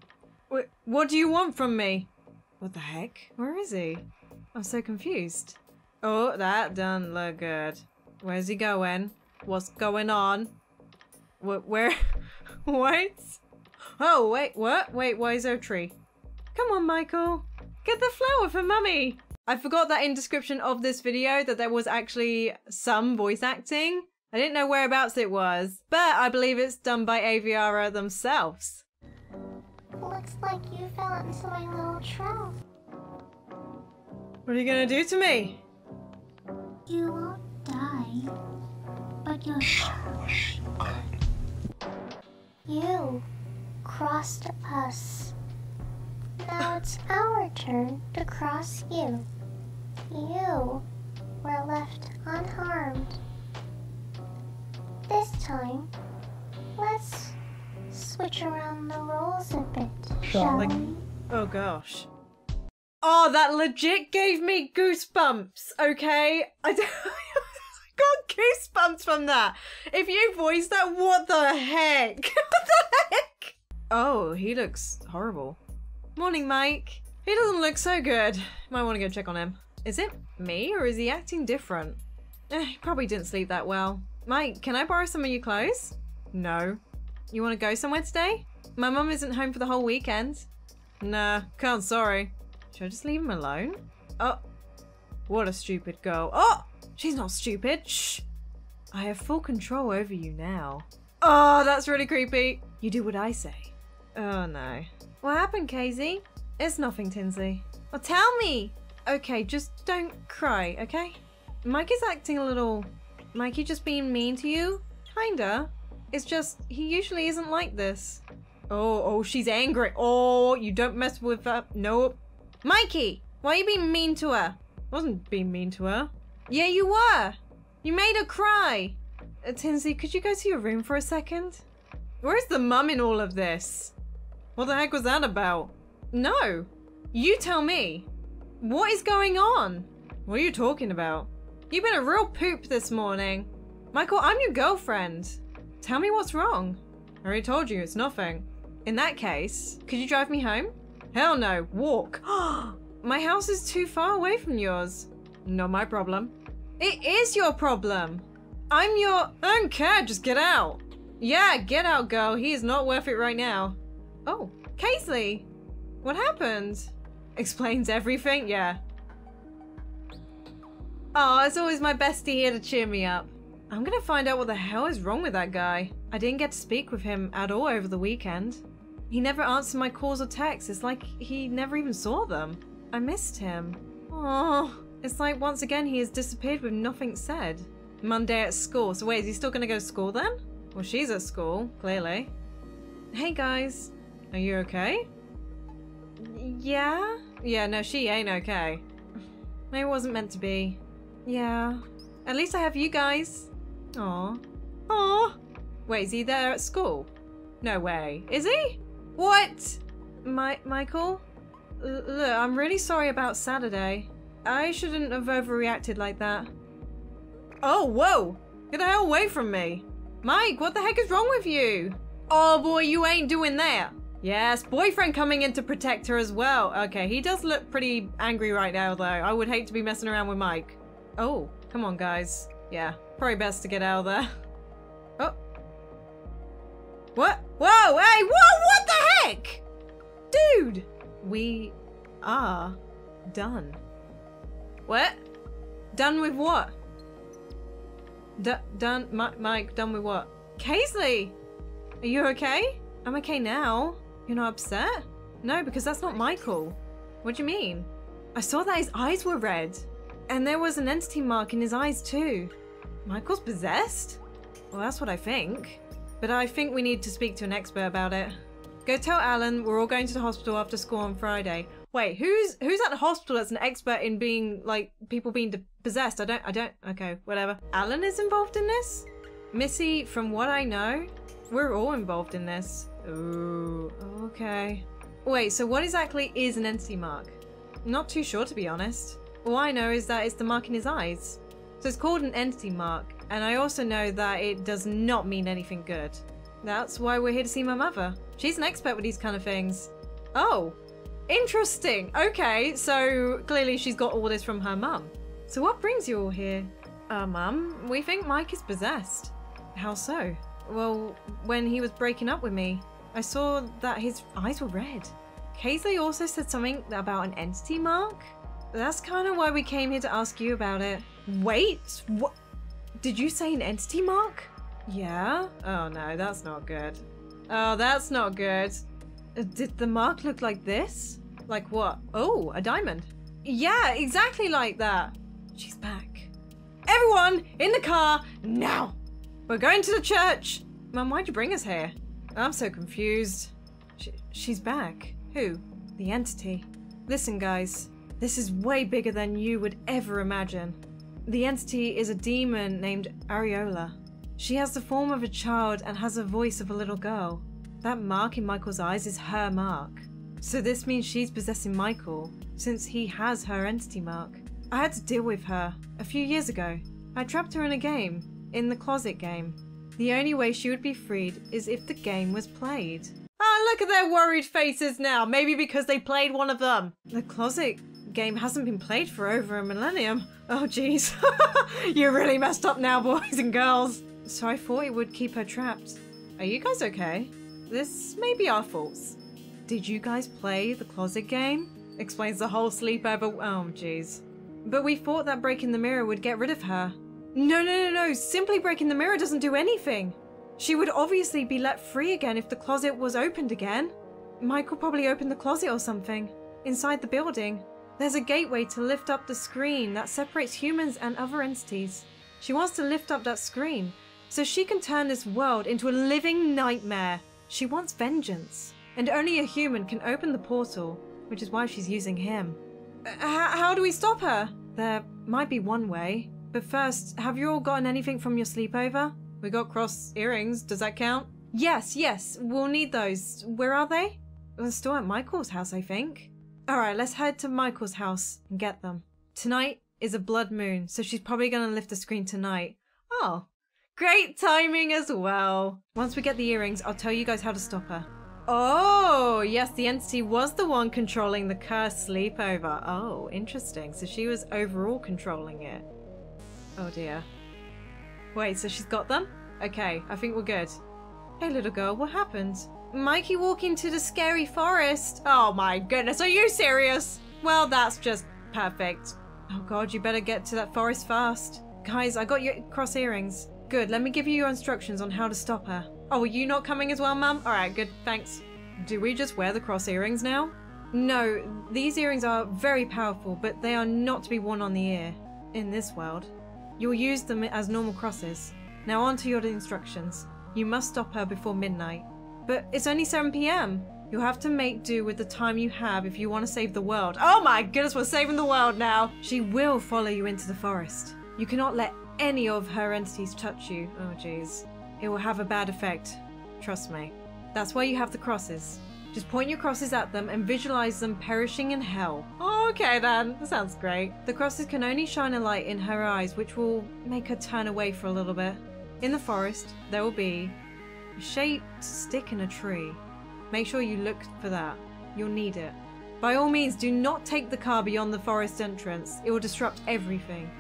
Wait, what do you want from me? What the heck? Where is he? I'm so confused. Oh, that doesn't look good. Where's he going? What's going on? What? Where? What? Oh, wait, what? Wait, why is there a tree? Come on, Michael. Get the flower for Mummy. I forgot that in description of this video that there was actually some voice acting. I didn't know whereabouts it was, but I believe it's done by Aviara themselves. Looks like you fell into my little trap. What are you gonna do to me? You won't die, but you'll perish. You crossed us. Now it's our turn to cross you. You were left unharmed. This time, let's switch around the roles a bit, shall like, we? Oh gosh. Oh, that legit gave me goosebumps, okay? I, don't, I got goosebumps from that. If you voiced that, what the heck? What the heck? Oh, he looks horrible. Morning, Mike. He doesn't look so good. Might want to go check on him. Is it me or is he acting different? Eh, he probably didn't sleep that well. Mike, can I borrow some of your clothes? No. You want to go somewhere today? My mum isn't home for the whole weekend. Nah, can't, sorry. Should I just leave him alone? Oh, what a stupid girl. Oh, she's not stupid. Shh. I have full control over you now. Oh, that's really creepy. You do what I say. Oh no. What happened, Kaisley? It's nothing, Tinsley. Well, tell me! Okay, just don't cry, okay? Mike is acting a little... Mikey just being mean to you? Kinda. It's just, he usually isn't like this. Oh, oh, she's angry. Oh, you don't mess with her. Nope. Mikey! Why are you being mean to her? I wasn't being mean to her. Yeah, you were! You made her cry! Uh, Tinsley, could you go to your room for a second? Where's the mum in all of this? What the heck was that about? No, you tell me. What is going on? What are you talking about? You've been a real poop this morning. Michael, I'm your girlfriend. Tell me what's wrong. I already told you, it's nothing. In that case, could you drive me home? Hell no, walk. My house is too far away from yours. Not my problem. It is your problem. I'm your, I don't care, just get out. Yeah, get out, girl. He is not worth it right now. Oh, Kaisley, what happened? Explains everything, yeah. Oh, it's always my bestie here to cheer me up. I'm gonna find out what the hell is wrong with that guy. I didn't get to speak with him at all over the weekend. He never answered my calls or texts. It's like he never even saw them. I missed him. Oh, it's like once again he has disappeared with nothing said. Monday at school. So wait, is he still gonna go to school then? Well, she's at school, clearly. Hey guys. Are you okay? Yeah? Yeah, no, she ain't okay. Maybe it wasn't meant to be. Yeah. At least I have you guys. Aw. Aw. Wait, is he there at school? No way. Is he? What? My Michael? L look, I'm really sorry about Saturday. I shouldn't have overreacted like that. Oh, whoa! Get the hell away from me! Mike, what the heck is wrong with you? Oh boy, you ain't doing that! Yes, boyfriend coming in to protect her as well. Okay, he does look pretty angry right now, though. I would hate to be messing around with Mike. Oh, come on, guys. Yeah, probably best to get out of there. Oh. What? Whoa, hey, whoa, what the heck? Dude, we are done. What? Done with what? D done, M Mike, done with what? Kaisley! Are you okay? I'm okay now. You're not upset? No, because that's not Michael. What do you mean? I saw that his eyes were red. And there was an entity mark in his eyes too. Michael's possessed? Well, that's what I think. But I think we need to speak to an expert about it. Go tell Alan we're all going to the hospital after school on Friday. Wait, who's who's at the hospital that's an expert in being, like, people being possessed? I don't, I don't, okay, whatever. Alan is involved in this? Missy, from what I know, we're all involved in this. Ooh, okay. Wait, so what exactly is an entity mark? Not too sure, to be honest. All I know is that it's the mark in his eyes. So it's called an entity mark, and I also know that it does not mean anything good. That's why we're here to see my mother. She's an expert with these kind of things. Oh, interesting. Okay, so clearly she's got all this from her mum. So what brings you all here? Uh, Mum, we think Mike is possessed. How so? Well, when he was breaking up with me, I saw that his eyes were red. Kaisley also said something about an entity mark. That's kind of why we came here to ask you about it. Wait, what? Did you say an entity mark? Yeah? Oh no, that's not good. Oh, that's not good. Did the mark look like this? Like what? Oh, a diamond. Yeah, exactly like that. She's back. Everyone, in the car, now! We're going to the church! Mum, why'd you bring us here? I'm so confused. She, she's back. Who? The entity. Listen, guys. This is way bigger than you would ever imagine. The entity is a demon named Ariola. She has the form of a child and has the voice of a little girl. That mark in Michael's eyes is her mark. So this means she's possessing Michael, since he has her entity mark. I had to deal with her a few years ago. I trapped her in a game, in the closet game. The only way she would be freed is if the game was played. Oh, look at their worried faces now, maybe because they played one of them. The closet game hasn't been played for over a millennium. Oh geez, you're really messed up now, boys and girls. So I thought it would keep her trapped. Are you guys okay? This may be our faults. Did you guys play the closet game? Explains the whole sleepover. Oh geez. But we thought that breaking the mirror would get rid of her. No, no, no, no, simply breaking the mirror doesn't do anything. She would obviously be let free again if the closet was opened again. Michael probably opened the closet or something. Inside the building, there's a gateway to lift up the screen that separates humans and other entities. She wants to lift up that screen so she can turn this world into a living nightmare. She wants vengeance. And only a human can open the portal, which is why she's using him. H- how do we stop her? There might be one way. But first, have you all gotten anything from your sleepover? We got cross earrings, does that count? Yes, yes, we'll need those. Where are they? They're still at Michael's house, I think. Alright, let's head to Michael's house and get them. Tonight is a blood moon, so she's probably going to lift the screen tonight. Oh, great timing as well. Once we get the earrings, I'll tell you guys how to stop her. Oh, yes, the entity was the one controlling the cursed sleepover. Oh, interesting. So she was overall controlling it. Oh dear. Wait, so she's got them? Okay, I think we're good. Hey little girl, what happened? Mikey walked into the scary forest. Oh my goodness, are you serious? Well, that's just perfect. Oh god, you better get to that forest fast. Guys, I got your cross earrings. Good, let me give you your instructions on how to stop her. Oh, are you not coming as well, Mum? Alright, good, thanks. Do we just wear the cross earrings now? No, these earrings are very powerful, but they are not to be worn on the ear. In this world. You'll use them as normal crosses. Now on to your instructions. You must stop her before midnight. But it's only seven p m You'll have to make do with the time you have if you want to save the world. Oh my goodness, we're saving the world now! She will follow you into the forest. You cannot let any of her entities touch you. Oh jeez. It will have a bad effect. Trust me. That's why you have the crosses. Just point your crosses at them and visualize them perishing in hell. Oh, okay then, that sounds great. The crosses can only shine a light in her eyes, which will make her turn away for a little bit. In the forest, there will be a shaped stick in a tree. Make sure you look for that. You'll need it. By all means, do not take the car beyond the forest entrance. It will disrupt everything.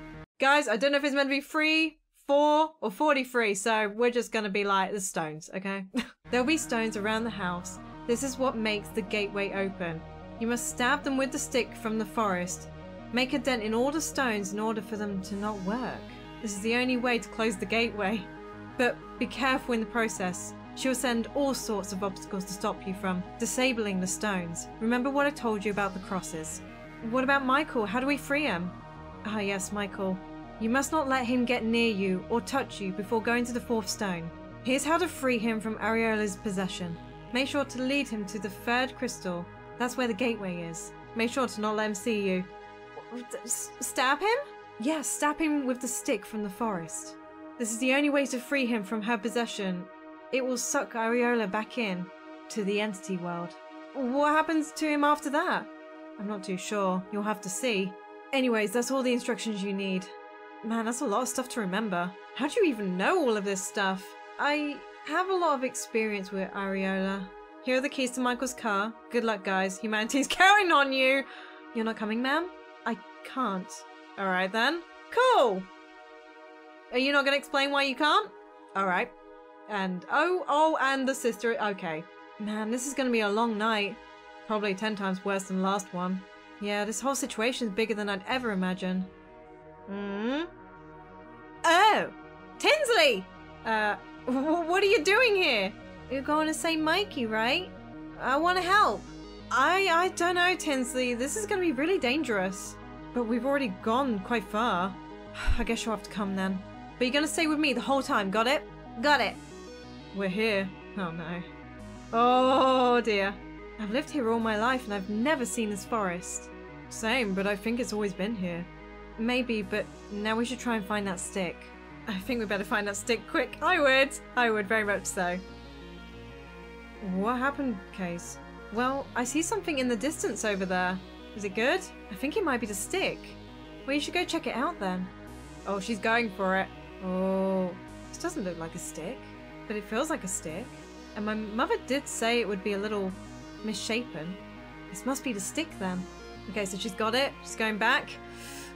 Guys, I don't know if it's meant to be free, four, or forty-three, so we're just gonna be like the stones, okay? There'll be stones around the house. This is what makes the gateway open. You must stab them with the stick from the forest. Make a dent in all the stones in order for them to not work. This is the only way to close the gateway. But be careful in the process. She'll send all sorts of obstacles to stop you from disabling the stones. Remember what I told you about the crosses. What about Michael? How do we free him? Ah, yes, Michael. You must not let him get near you or touch you before going to the fourth stone. Here's how to free him from Ariola's possession. Make sure to lead him to the third crystal. That's where the gateway is. Make sure to not let him see you. S- stab him? Yes, yeah, stab him with the stick from the forest. This is the only way to free him from her possession. It will suck Ariola back in to the entity world. What happens to him after that? I'm not too sure. You'll have to see. Anyways, that's all the instructions you need. Man, that's a lot of stuff to remember. How do you even know all of this stuff? I have a lot of experience with Ariola. Here are the keys to Michael's car. Good luck, guys. Humanity's counting on you. You're not coming, ma'am? I can't. All right, then. Cool. Are you not going to explain why you can't? All right. And oh, oh, and the sister. Okay. Man, this is going to be a long night. Probably ten times worse than the last one. Yeah, this whole situation's bigger than I'd ever imagine. Hmm? Oh! Tinsley! Uh, what are you doing here? You're going to say Mikey, right? I want to help. I, I don't know, Tinsley. This is going to be really dangerous. But we've already gone quite far. I guess you'll have to come then. But you're going to stay with me the whole time, got it? Got it. We're here. Oh no. Oh dear. I've lived here all my life and I've never seen this forest. Same, but I think it's always been here. Maybe, but now we should try and find that stick. I think we better find that stick quick. I would. I would very much so. What happened, Case? Well, I see something in the distance over there. Is it good? I think it might be the stick. Well, you should go check it out then. Oh, she's going for it. Oh. This doesn't look like a stick, but it feels like a stick. And my mother did say it would be a little misshapen. This must be the stick then. Okay, so she's got it. She's going back.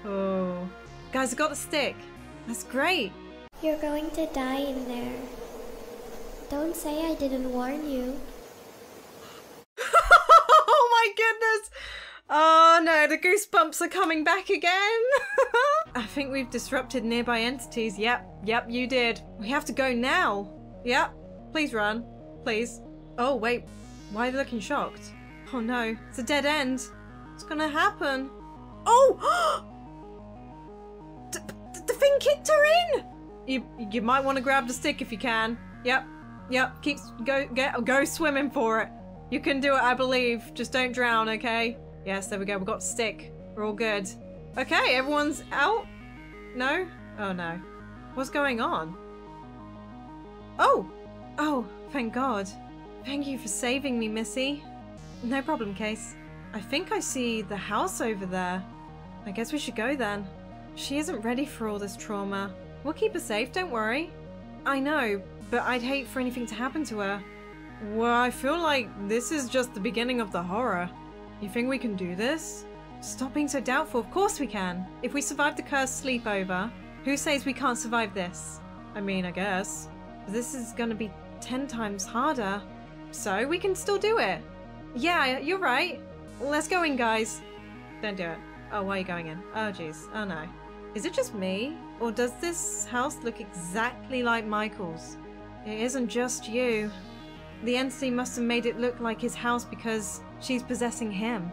Oh. Guys, I got the stick. That's great. You're going to die in there. Don't say I didn't warn you. Oh my goodness. Oh no, the goosebumps are coming back again. I think we've disrupted nearby entities. Yep, yep, you did. We have to go now. Yep. Please run. Please. Oh, wait. Why are they looking shocked? Oh, no. It's a dead end. What's gonna happen? Oh! the, the thing kicked her in! You, you might want to grab the stick if you can. Yep. Yep. Keep, go, get, go swimming for it. You can do it, I believe. Just don't drown, okay? Yes, there we go. We've got the stick. We're all good. Okay, everyone's out? No? Oh no. What's going on? Oh! Oh, thank God. Thank you for saving me, Missy. No problem, Case. I think I see the house over there. I guess we should go then. She isn't ready for all this trauma. We'll keep her safe, don't worry. I know, but I'd hate for anything to happen to her. Well, I feel like this is just the beginning of the horror. You think we can do this? Stop being so doubtful. Of course we can. If we survive the cursed sleepover, who says we can't survive this? I mean, I guess. But this is going to be ten times harder. So we can still do it. Yeah, you're right. Let's go in, guys. Don't do it. Oh, why are you going in? Oh, jeez. Oh, no. Is it just me? Or does this house look exactly like Michael's? It isn't just you. The entity must have made it look like his house because she's possessing him.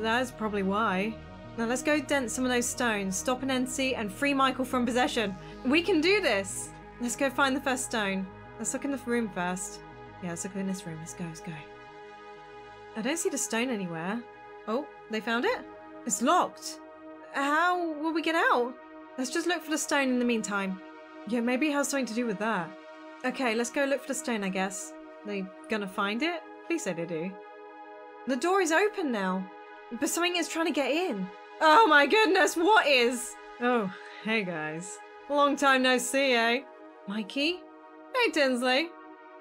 That's probably why. Now let's go dent some of those stones, stop an entity, and free Michael from possession. We can do this! Let's go find the first stone. Let's look in the room first. Yeah, let's look in this room. Let's go, let's go. I don't see the stone anywhere. Oh, they found it? It's locked. How will we get out? Let's just look for the stone in the meantime. Yeah, maybe it has something to do with that. Okay, let's go look for the stone, I guess. Are they gonna find it? Please say they do. The door is open now. But something is trying to get in. Oh my goodness, what is? Oh, hey guys. Long time no see, eh? Mikey? Hey, Tinsley.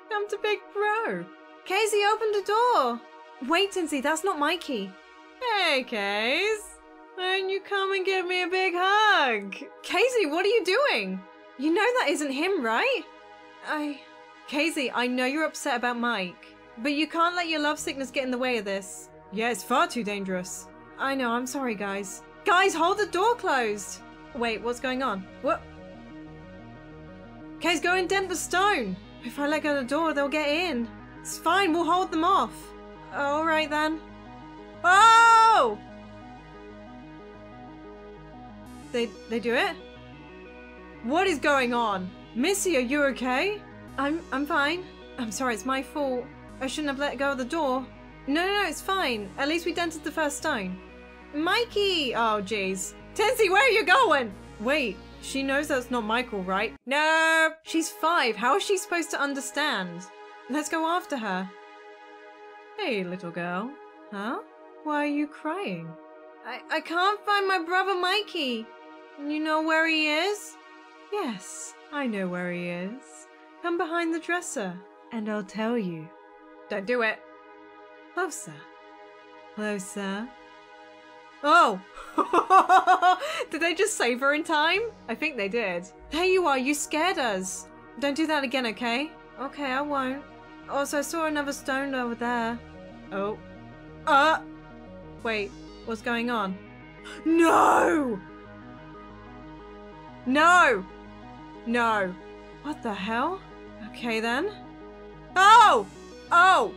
Come to Big Bro. Casey opened the door. Wait, Tinsley, that's not Mikey. Hey, Case. Won't you come and give me a big hug? Casey, what are you doing? You know that isn't him, right? I... Casey, I know you're upset about Mike, but you can't let your love sickness get in the way of this. Yeah, it's far too dangerous. I know, I'm sorry, guys. Guys, hold the door closed. Wait, what's going on? What? Guys, go and dent the stone. If I let go of the door, they'll get in. It's fine, we'll hold them off. All right then. Oh! They, they do it? What is going on? Missy, are you okay? I'm, I'm fine. I'm sorry, it's my fault. I shouldn't have let go of the door. No, no, no, it's fine. At least we dented the first stone. Mikey! Oh, jeez. Tensie, where are you going? Wait, she knows that's not Michael, right? No! She's five. How is she supposed to understand? Let's go after her. Hey, little girl. Huh? Why are you crying? I, I can't find my brother Mikey. You know where he is? Yes, I know where he is. Come behind the dresser, and I'll tell you. Don't do it. Closer. Closer. Oh! Did they just save her in time? I think they did. There you are, you scared us. Don't do that again, okay? Okay, I won't. Also, I saw another stone over there. Oh. Uh! Wait, what's going on? No! No! No. What the hell? Okay then. Oh! Oh!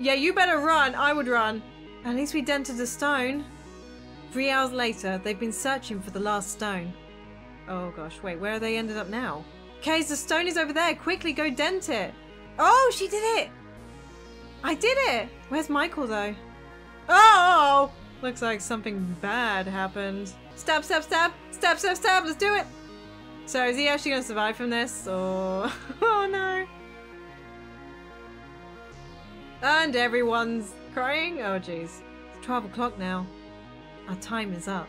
Yeah, you better run. I would run. At least we dented a stone. Three hours later, they've been searching for the last stone. Oh gosh, wait, where are they ended up now? Kays, the stone is over there. Quickly, go dent it. Oh, she did it. I did it. Where's Michael though? Oh! Looks like something bad happened. Stab, stab, stab. Stab, stab, stab. Let's do it. So is he actually going to survive from this? Or... oh no. And everyone's crying. Oh jeez. It's twelve o'clock now. Our time is up.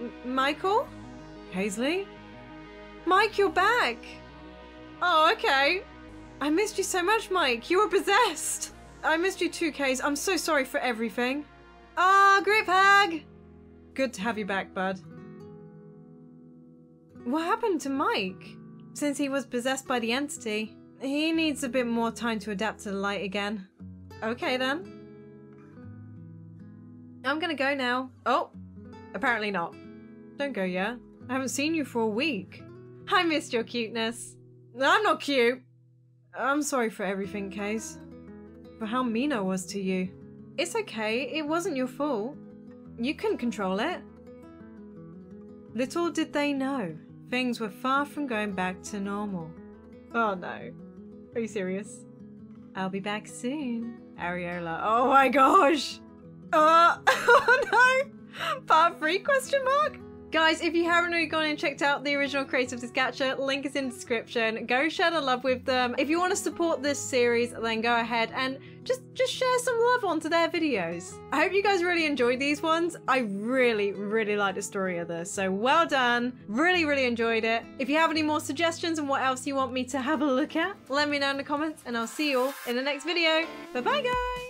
M Michael? Kaisley? Mike, you're back. Oh, okay. I missed you so much, Mike. You were possessed. I missed you too, Kays. I'm so sorry for everything. Ah, oh, grip hag. Good to have you back, bud. What happened to Mike? Since he was possessed by the entity, he needs a bit more time to adapt to the light again. Okay then. I'm gonna go now. Oh, apparently not. Don't go yet. I haven't seen you for a week. I missed your cuteness. I'm not cute. I'm sorry for everything, Kays. For how mean I was to you. It's okay, it wasn't your fault. You couldn't control it. Little did they know, things were far from going back to normal. Oh no. Are you serious? I'll be back soon, Ariola. Oh my gosh! Uh, oh no! Part three question mark? Guys, if you haven't already gone and checked out the original creators of this gacha, link is in the description. Go share the love with them. If you want to support this series, then go ahead and just, just share some love onto their videos. I hope you guys really enjoyed these ones. I really, really like the story of this. So well done. Really, really enjoyed it. If you have any more suggestions and what else you want me to have a look at, let me know in the comments and I'll see you all in the next video. Bye-bye, guys.